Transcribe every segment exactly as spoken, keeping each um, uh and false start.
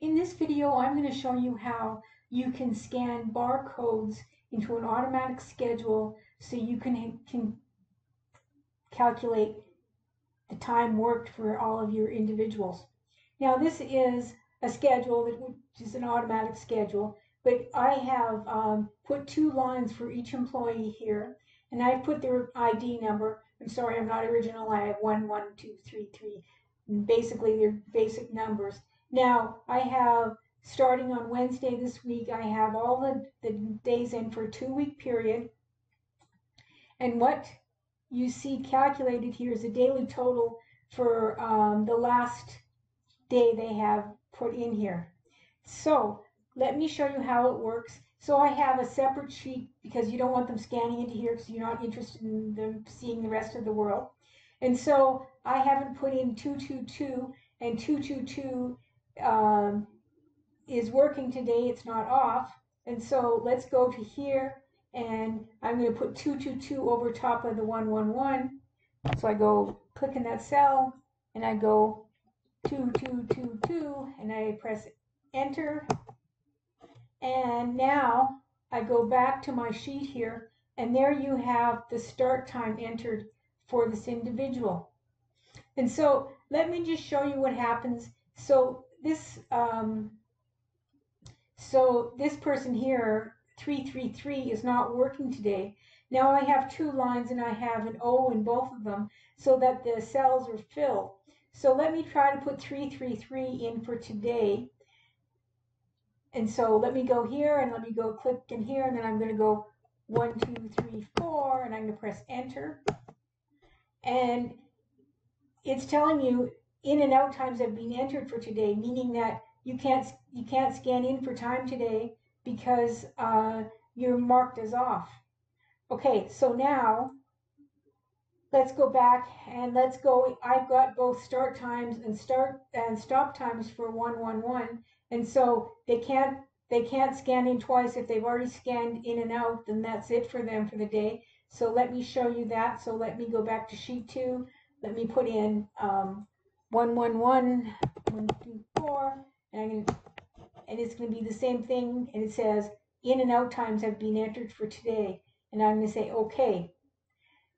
In this video, I'm going to show you how you can scan barcodes into an automatic schedule so you can, can calculate the time worked for all of your individuals. Now, this is a schedule that is an automatic schedule, but I have um, put two lines for each employee here, and I've put their I D number. I'm sorry, I'm not original. I have one, one, two, three, three. Basically, they're basic numbers. Now, I have, starting on Wednesday this week, I have all the, the days in for a two-week period. And what you see calculated here is a daily total for um, the last day they have put in here. So, let me show you how it works. So I have a separate sheet because you don't want them scanning into here because you're not interested in them seeing the rest of the world. And so I haven't put in two two two, and two two two um, is working today. It's not off. And so let's go to here, and I'm going to put two two two over top of the one one one. So I go click in that cell, and I go two two two two, and I press enter. And now I go back to my sheet here, and there you have the start time entered for this individual. And so let me just show you what happens. So this, um, so this person here, three three three, is not working today. Now I have two lines, and I have an O in both of them, so that the cells are filled. So let me try to put three three three in for today. And so let me go here, and let me go click in here, and then I'm going to go one, two, three, four, and I'm going to press enter. And it's telling you in and out times have been entered for today, meaning that you can't you can't scan in for time today because uh, you're marked as off. Okay, so now let's go back and let's go. I've got both start times and start and stop times for one, one, one. And so they can't they can't scan in twice. If they've already scanned in and out, then that's it for them for the day. So let me show you that. So let me go back to sheet two. Let me put in um, one one one one two four, and I'm gonna, and it's going to be the same thing. And it says in and out times have been entered for today. And I'm going to say okay.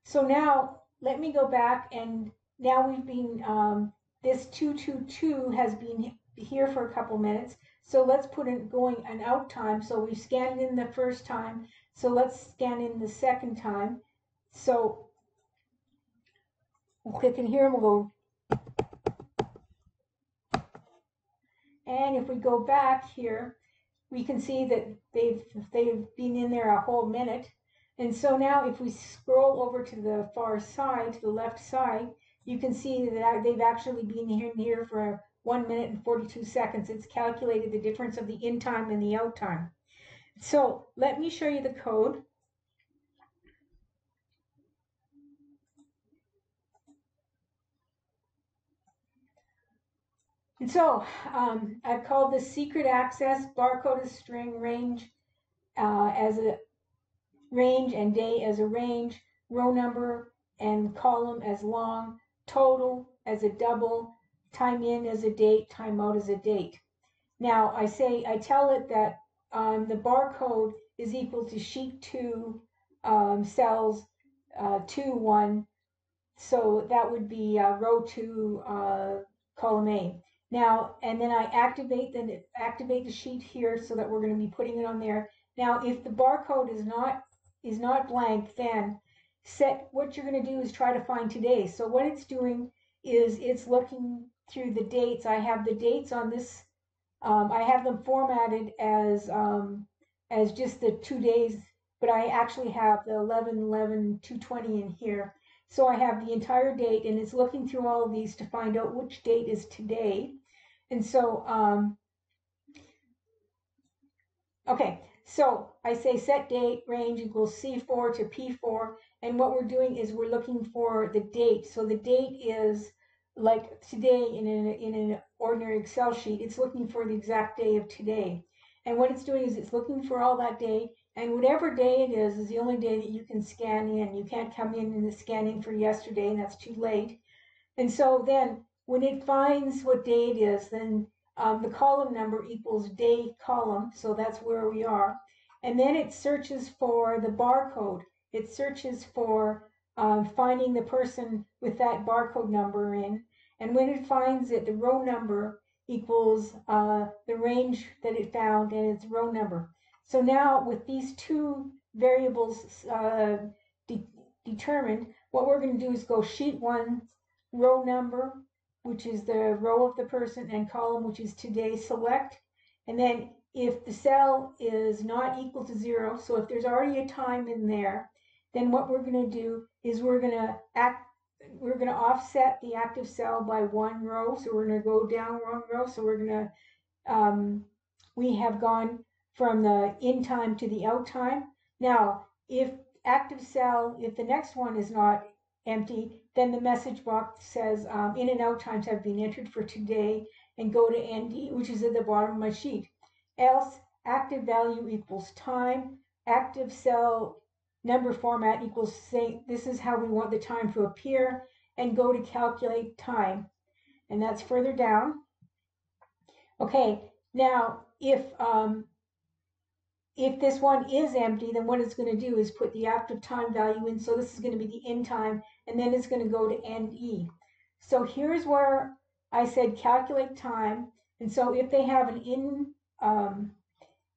So now let me go back, and now we've been um, this two two two has been here for a couple minutes, so let's put in going an out time. So we scanned in the first time, so let's scan in the second time. So we'll click in here, and we'll go, and if we go back here, we can see that they've they've been in there a whole minute. And so now if we scroll over to the far side, to the left side, you can see that they've actually been in here for a one minute and forty-two seconds. It's calculated the difference of the in time and the out time. So let me show you the code. And so um, I've called this secret access, barcode as string, range uh, as a range, and day as a range, row number and column as long, total as a double, time in as a date, time out as a date. Now I say, I tell it that um, the barcode is equal to sheet two, um, cells uh, two, one. So that would be uh, row two, uh, column A. Now, and then I activate the, activate the sheet here so that we're going to be putting it on there. Now, if the barcode is not, is not blank, then set, what you're going to do is try to find today. So what it's doing is it's looking through the dates. I have the dates on this. Um, I have them formatted as um, as just the two days, but I actually have the eleven eleven two twenty in here. So I have the entire date, and it's looking through all of these to find out which date is today. And so, um, okay, so I say set date range equals C four to P four, and what we're doing is we're looking for the date. So the date is like today in an, in an ordinary Excel sheet. It's looking for the exact day of today. And what it's doing is it's looking for all that day, and whatever day it is is the only day that you can scan in. You can't come in and scan in for yesterday, and that's too late. And so then when it finds what day it is, then Um, the column number equals day column, so that's where we are. And then it searches for the barcode. It searches for um, finding the person with that barcode number in. And when it finds it, the row number equals uh, the range that it found and its row number. So now with these two variables uh, de determined, what we're going to do is go sheet one, row number, which is the row of the person, and column, which is today, select. And then if the cell is not equal to zero, so if there's already a time in there, then what we're going to do is we're going to act, we're going to offset the active cell by one row. So we're going to go down one row. So we're going to, um, we have gone from the in time to the out time. Now, if active cell, if the next one is not empty, then the message box says um, in and out times have been entered for today, and go to N D, which is at the bottom of my sheet. Else, active value equals time, active cell number format equals say, this is how we want the time to appear, and go to calculate time. And that's further down. Okay, now if, um, if this one is empty, then what it's going to do is put the active time value in. So this is going to be the end time, and then it's going to go to N E. So here's where I said calculate time. And so if they have an in um,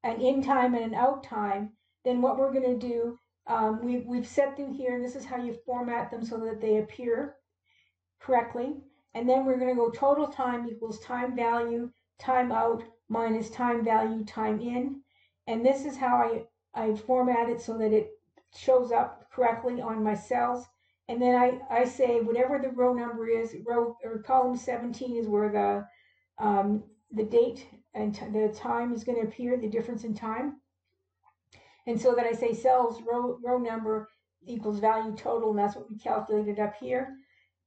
an in time and an out time, then what we're going to do, um, we, we've set them here, and this is how you format them so that they appear correctly. And then we're going to go total time equals time value, time out, minus time value, time in. And this is how I, I format it so that it shows up correctly on my cells. And then I, I say whatever the row number is, row or column seventeen is where the um, the date and the time is going to appear, the difference in time. And so that I say cells row, row number equals value total, and that's what we calculated up here.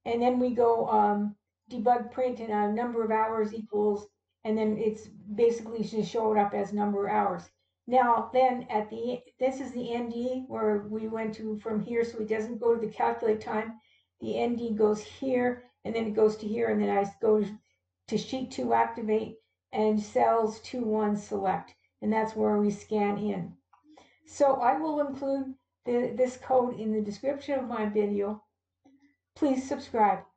And then we go um, debug print, and a number of hours equals, and then it's basically just show it up as number of hours. Now then at the, this is the N D where we went to from here, so it doesn't go to the calculate time. The N D goes here, and then it goes to here, and then I go to sheet two, activate, and cells two, one, select. And that's where we scan in. So I will include the, this code in the description of my video. Please subscribe.